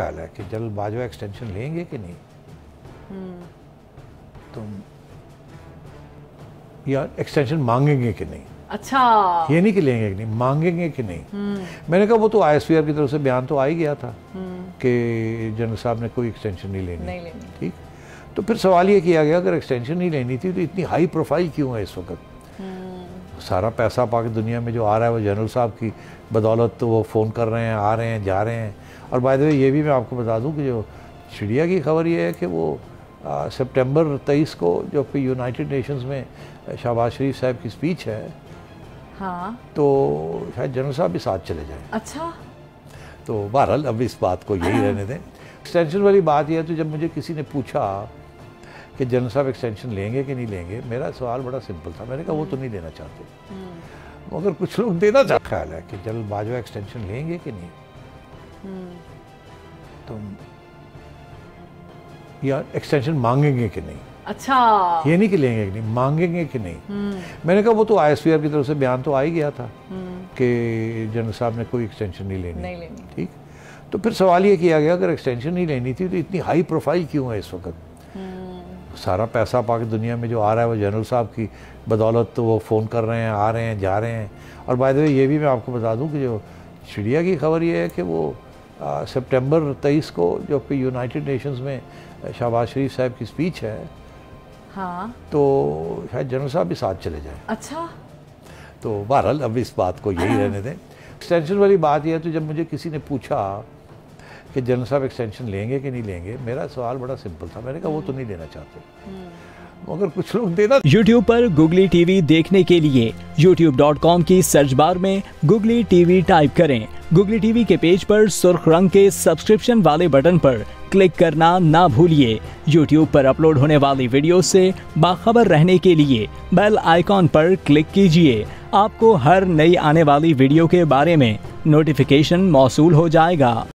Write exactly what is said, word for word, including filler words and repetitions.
ख्याल है कि जनरल बाजवा एक्सटेंशन लेंगे कि नहीं? तुम यार एक्सटेंशन मांगेंगे कि नहीं? अच्छा, ये नहीं कि लेंगे कि नहीं, मांगेंगे कि नहीं। मैंने कहा वो तो आईएसपीआर की तरफ से बयान तो आ ही गया था कि जनरल साहब ने कोई एक्सटेंशन नहीं लेनी। ठीक, तो फिर सवाल ये किया गया अगर एक्सटेंशन नहीं लेनी थी तो इतनी हाई प्रोफाइल क्यों है इस वक्त? सारा पैसा पाक दुनिया में जो आ रहा है वो जनरल साहब की बदौलत, तो वो फ़ोन कर रहे हैं, आ रहे हैं, जा रहे हैं। और बाय द वे ये भी मैं आपको बता दूं कि जो चिड़िया की खबर ये है कि वो सितंबर तेईस को जो कि यूनाइटेड नेशंस में शहबाज शरीफ साहब की स्पीच है, हाँ, तो शायद जनरल साहब भी साथ चले जाएं। अच्छा, तो बहरहाल अब इस बात को यही रहने दें। एक्सटेंशन वाली बात यह है, तो जब मुझे किसी ने पूछा कि जनरल साहब एक्सटेंशन लेंगे कि नहीं लेंगे, मेरा सवाल बड़ा सिंपल था। मैंने कहा वो तो नहीं देना चाहते, मगर कुछ लोग देना चाहते। ख्याल है कि जनरल बाजवा एक्सटेंशन लेंगे कि नहीं? तुम यार एक्सटेंशन मांगेंगे कि नहीं? अच्छा, ये नहीं कि लेंगे कि नहीं, मांगेंगे कि नहीं। मैंने कहा वो तो आईएसपीआर की तरफ से बयान तो आ ही गया था कि जनरल साहब ने कोई एक्सटेंशन नहीं लेनी, नहीं लेनी। ठीक, तो फिर सवाल ये किया गया अगर एक्सटेंशन नहीं लेनी थी तो इतनी हाई प्रोफाइल क्यों है इस वक्त? सारा पैसा पाक दुनिया में जो आ रहा है वो जनरल साहब की बदौलत, तो वो फ़ोन कर रहे हैं, आ रहे हैं, जा रहे हैं। और बाय द वे ये भी मैं आपको बता दूं कि जो चिड़िया की खबर ये है कि वो सितंबर तेईस को जो कि यूनाइटेड नेशंस में शहबाज शरीफ साहब की स्पीच है, हाँ, तो शायद जनरल साहब भी साथ चले जाएं। अच्छा, तो बहरहाल अब इस बात को यही रहने दें। एक्सटेंशन वाली बात यह है, तो जब मुझे किसी ने पूछा कि जनरल साहब एक्सटेंशन लेंगे कि नहीं लेंगे, मेरा सवाल बड़ा सिंपल था। मैंने कहा वो तो नहीं देना चाहते, मगर कुछ लोग देना। YouTube पर Googly T V देखने के लिए यूट्यूब डॉट कॉम की सर्च बार में Googly T V टाइप करें। Googly T V के पेज पर सुर्ख रंग के सब्सक्रिप्शन वाले बटन पर क्लिक करना ना भूलिए। YouTube पर अपलोड होने वाली वीडियो से बाखबर रहने के लिए बेल आइकॉन पर क्लिक कीजिए। आपको हर नई आने वाली वीडियो के बारे में नोटिफिकेशन मौसूल हो जाएगा।